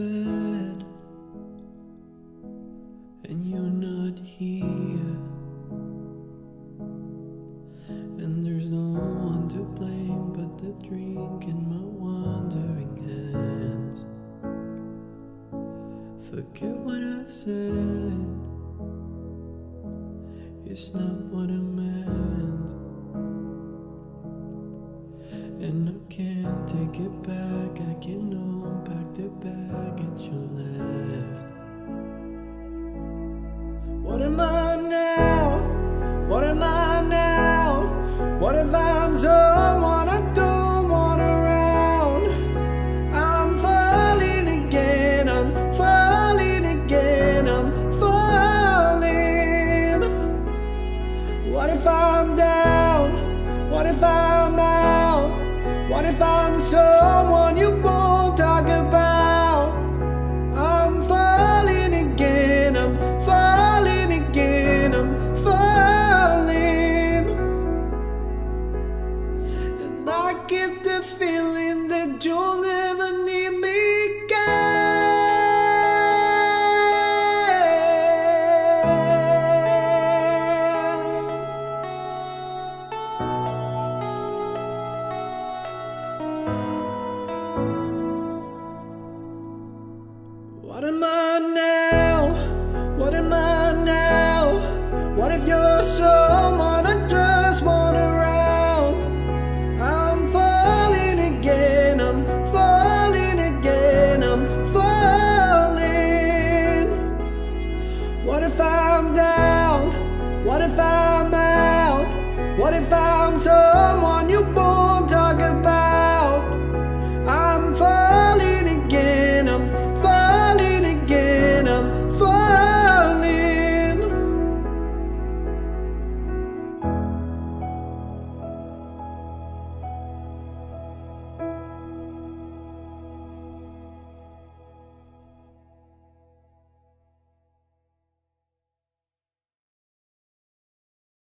bed and you're not here, and there's no one to blame but the drink and my wandering hands. Forget what I said, it's not what I meant, and I can't take it back. I can't unpack the baggage you left. What am I now? What am I now? What if I'm someone I don't want around? I'm falling again, I'm falling again, I'm falling. What if I'm down? What if I'm out? What if I'm someone you won't talk about? I'm falling again, I'm falling again, I'm falling. And I get the feeling that you'll never need me now. What if you're someone I just want around? I'm falling again, I'm falling again, I'm falling. What if I'm down? What if I'm out? What if I'm someone you want?